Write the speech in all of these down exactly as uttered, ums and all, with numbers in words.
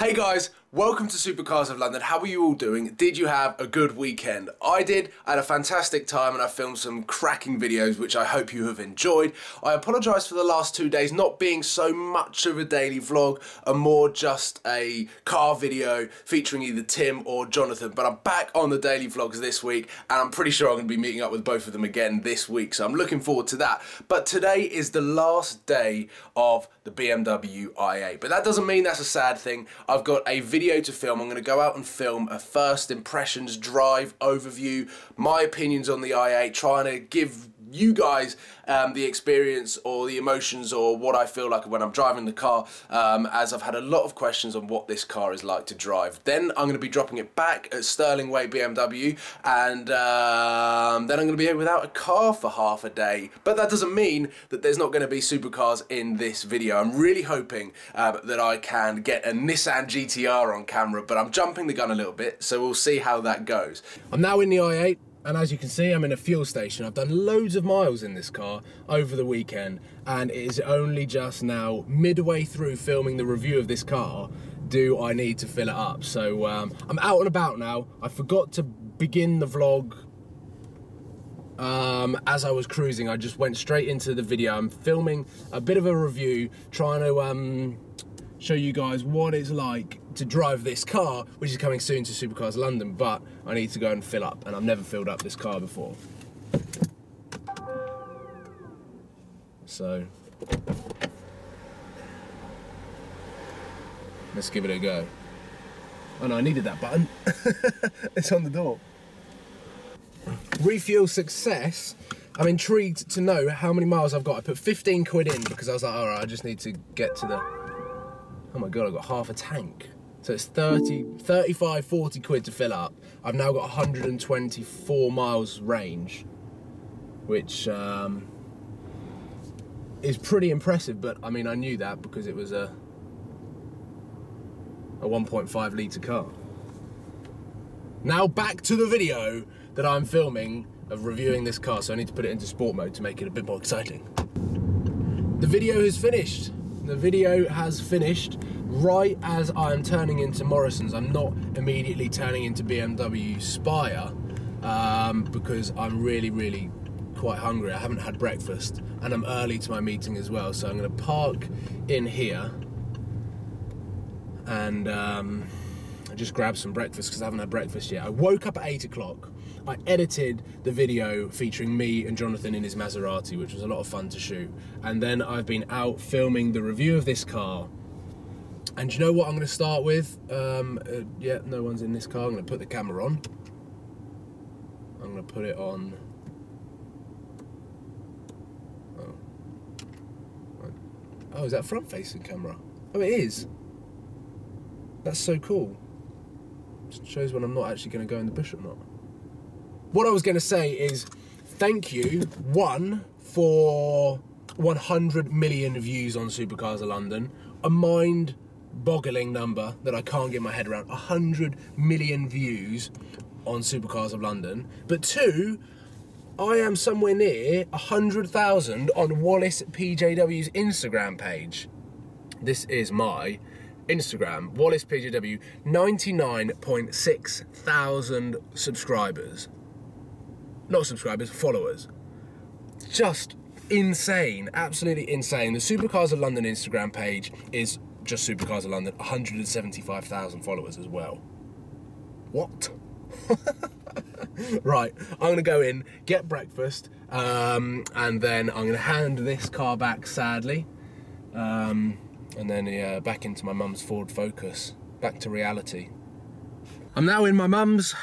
Hey guys, welcome to Supercars of London. How are you all doing? Did you have a good weekend? I did. I had a fantastic time and I filmed some cracking videos which I hope you have enjoyed. I apologise for the last two days not being so much of a daily vlog and more just a car video featuring either Tim or Jonathan, but I'm back on the daily vlogs this week and I'm pretty sure I'm going to be meeting up with both of them again this week, so I'm looking forward to that. But today is the last day of the B M W i eight, but that doesn't mean that's a sad thing. I've got a video to film. I'm going to go out and film a first impressions drive overview, my opinions on the i eight, trying to give you guys um, the experience or the emotions or what I feel like when I'm driving the car, um, as I've had a lot of questions on what this car is like to drive. Then I'm going to be dropping it back at Stirling Way B M W and um, then I'm going to be without a car for half a day, but that doesn't mean that there's not going to be supercars in this video. I'm really hoping uh, that I can get a Nissan G T R on camera, but I'm jumping the gun a little bit, so we'll see how that goes. I'm now in the i eight. And as you can see, I'm in a fuel station. I've done loads of miles in this car over the weekend, and it is only just now midway through filming the review of this car do I need to fill it up. So um, I'm out and about now. I forgot to begin the vlog um, as I was cruising. I just went straight into the video. I'm filming a bit of a review, trying to um, show you guys what it's like to drive this car, which is coming soon to Supercars London, but I need to go and fill up, and I've never filled up this car before. So, let's give it a go. Oh no, I needed that button. It's on the door. Refuel success. I'm intrigued to know how many miles I've got. I put fifteen quid in because I was like, all right, I just need to get to the, oh my God, I've got half a tank. So it's thirty, thirty-five, forty quid to fill up. I've now got one hundred twenty-four miles range, which um, is pretty impressive, but I mean, I knew that because it was a, a one point five litre car. Now back to the video that I'm filming of reviewing this car, so I need to put it into sport mode to make it a bit more exciting. The video is finished. The video has finished right as I'm turning into Morrison's. I'm not immediately turning into B M W Spire um, because I'm really, really quite hungry. I haven't had breakfast and I'm early to my meeting as well. So I'm going to park in here and um, I just grabbed some breakfast because I haven't had breakfast yet. I woke up at eight o'clock. I edited the video featuring me and Jonathan in his Maserati, which was a lot of fun to shoot. And then I've been out filming the review of this car. And you know what I'm going to start with? Um, uh, yeah, no one's in this car. I'm going to put the camera on. I'm going to put it on. Oh, oh, is that front-facing camera? Oh, it is. That's so cool. It shows when I'm not actually going to go in the bush or not. What I was going to say is thank you, one, for one hundred million views on Supercars of London. A mind-boggling number that I can't get my head around. one hundred million views on Supercars of London. But two, I am somewhere near one hundred thousand on Wallace P J W's Instagram page. This is my Instagram, Wallace P J W, ninety-nine point six thousand subscribers. Not subscribers, followers. Just insane, absolutely insane. The Supercars of London Instagram page is just Supercars of London, one hundred seventy-five thousand followers as well. What? Right, I'm gonna go in, get breakfast, um, and then I'm gonna hand this car back, sadly. Um, and then yeah, back into my mum's Ford Focus, back to reality. I'm now in my mum's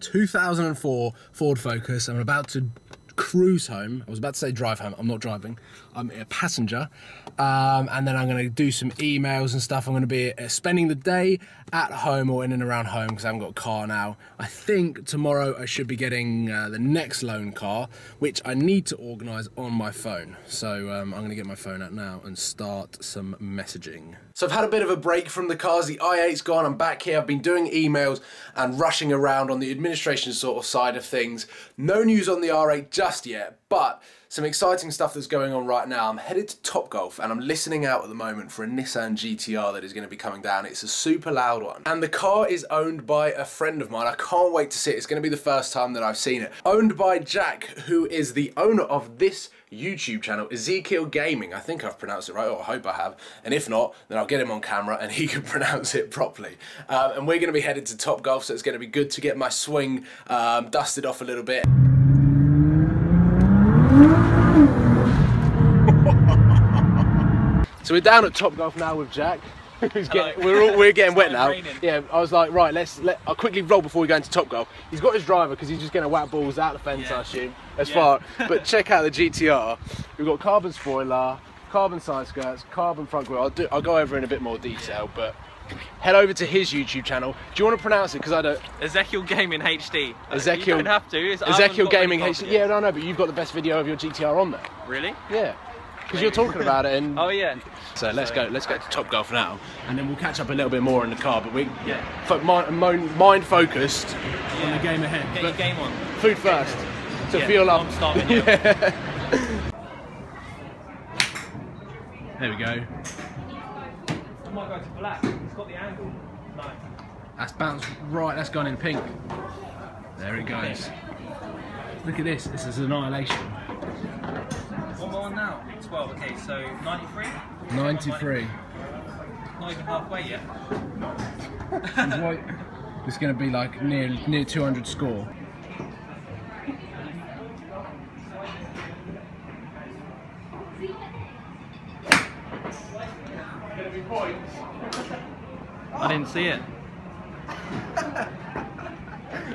two thousand four Ford Focus. I'm about to cruise home. I was about to say drive home. I'm not driving. I'm a passenger. Um, and then I'm going to do some emails and stuff. I'm going to be uh, spending the day at home or in and around home because I haven't got a car now. I think tomorrow I should be getting uh, the next loan car, which I need to organise on my phone. So um, I'm going to get my phone out now and start some messaging. So I've had a bit of a break from the cars. The i eight's gone. I'm back here. I've been doing emails and rushing around on the administration sort of side of things. No news on the R eight just yet, but Some exciting stuff that's going on right now. I'm headed to Top Golf and I'm listening out at the moment for a Nissan G T R that is going to be coming down. It's a super loud one. And the car is owned by a friend of mine. I can't wait to see it. It's going to be the first time that I've seen it. Owned by Jack, who is the owner of this YouTube channel, Ezekiel Gaming. I think I've pronounced it right, or I hope I have. And if not, then I'll get him on camera and he can pronounce it properly. Um, and we're going to be headed to Top Golf, so it's going to be good to get my swing um, dusted off a little bit. So we're down at Top Golf now with Jack. Who's getting, we're all, we're getting wet now. Raining. Yeah, I was like, right, let's let. I'll quickly roll before we go into Top Golf. He's got his driver because he's just going to whack balls out the fence, yeah. I assume, as yeah. far. But check out the G T R. We've got carbon spoiler, carbon side skirts, carbon front grille. I'll do. I'll go over in a bit more detail, but. Head over to his YouTube channel. Do you want to pronounce it? Because I don't. Ezekiel Gaming H D. Ezekiel. You don't have to. It's Ezekiel Gaming H D. Yeah, no, no, but you've got the best video of your G T R on there. Really? Yeah. Because you're talking about it. And oh yeah. So let's go. Let's go to Top Golf now, and then we'll catch up a little bit more in the car. But we yeah. Fo mind, mind focused yeah. on the game ahead. Get but your game on. Food first. So yeah, feel up. I'm starving you. Yeah. There we go. I might go to black. It's got the angle. No. That's bounced right. That's gone in pink. There it goes. Look at this. This is annihilation. What am I on now? twelve. Okay, so ninety-three. ninety-three. Not even halfway yet. It's going to be like near near two hundred score. I didn't see it.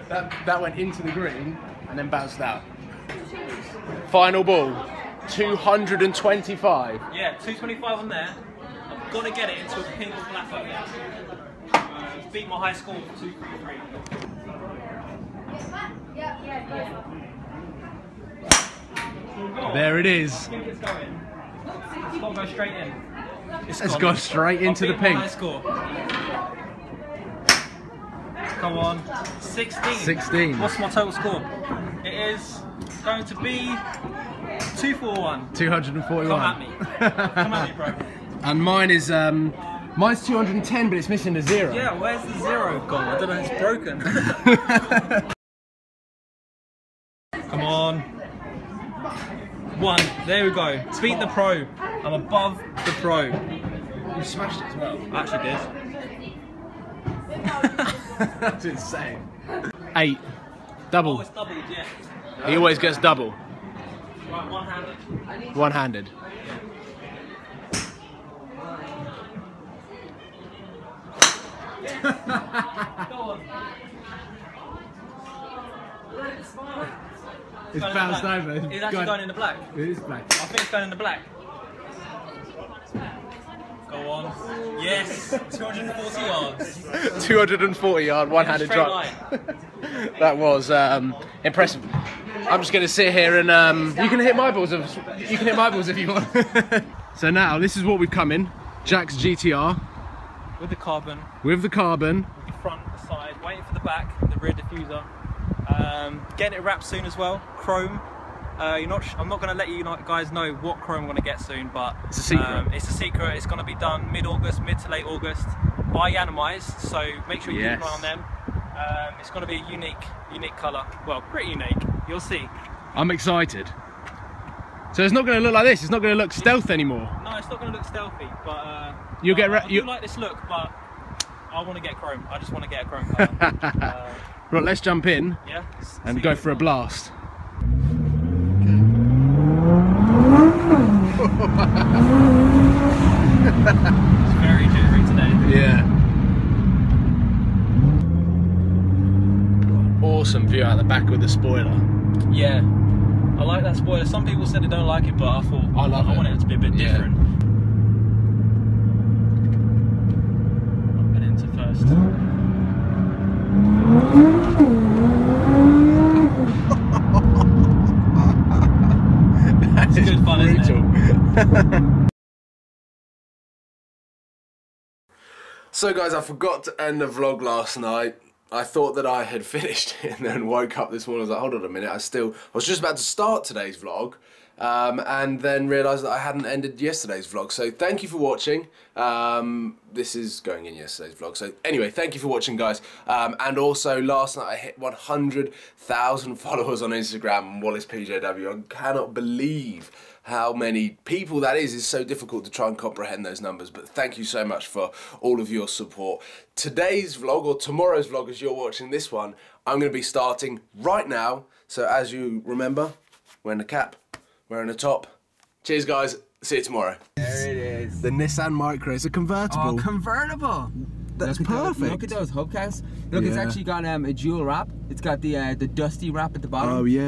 that, that went into the green and then bounced out. Final ball, two hundred twenty-five. Yeah, two twenty-five on there. I've got to get it into a pink or black over there. Uh, beat my high score for two three three. There it is. I think it's going. It's got to go straight in. It's, it's gone. gone straight into the pink. Score. Come on, sixteen. sixteen. What's my total score? It is going to be two forty-one. two forty-one. Come at me. Come at me, bro. And mine is um, mine's two hundred ten, but it's missing a zero. Yeah, where's the zero gone? I don't know. It's broken. Come on. One. There we go. Beat the pro. I'm above the pro. You smashed it as well. I actually did. That's insane. Eight. Double. Oh, it's doubled, yeah. He always gets double. Right, one-handed. One-handed. It's bounced over. It's, it's actually going in the black. It is black. I think it's going in the black. Go on. Yes. two hundred forty yards. two hundred forty yard one-handed drop. That was um, impressive. I'm just going to sit here and um, you can hit my balls. If, you can hit my balls if you want. So now this is what we've come in. Jack's G T R. With the carbon. With the carbon. With the front, the side. Waiting for the back. The rear diffuser. Um, getting it wrapped soon as well. Chrome. Uh, you're not sh I'm not going to let you guys know what chrome I'm going to get soon, but it's a secret. Um, it's a secret. It's going to be done mid-August, mid to late August by Yanomize, so make sure you yes. keep an eye on them. Um, it's going to be a unique, unique colour. Well, pretty unique. You'll see. I'm excited. So it's not going to look like this. It's not going to look stealth anymore. No, it's not going to look stealthy, but uh, you'll get. I, I you like this look, but I want to get chrome. I just want to get a chrome colour. uh, right, let's jump in yeah, and go for a blast. It's very jittery today. Yeah. Awesome view out the back with the spoiler. Yeah. I like that spoiler. Some people said they don't like it, but I thought I, love I, I wanted it to be a bit different. Yeah. I've been into first. That's good brutal. Fun, isn't it? So guys, I forgot to end the vlog last night. I thought that I had finished it and then woke up this morning. I was like, hold on a minute, I still I was just about to start today's vlog um, and then realised that I hadn't ended yesterday's vlog. So thank you for watching. Um, this is going in yesterday's vlog. So anyway, thank you for watching, guys. Um, and also, last night I hit one hundred thousand followers on Instagram and Wallace P J W. I cannot believe how many people that is. It's so difficult to try and comprehend those numbers, but thank you so much for all of your support. Today's vlog, or tomorrow's vlog as you're watching this one, I'm going to be starting right now. So as you remember, wearing a cap, wearing a top. Cheers, guys. See you tomorrow. There it is. The Nissan Micra. It's a convertible. Oh, convertible. That's look perfect. Those, look at those hubcaps. Look, yeah. It's actually got um, a dual wrap. It's got the uh, the dusty wrap at the bottom. Oh, yeah.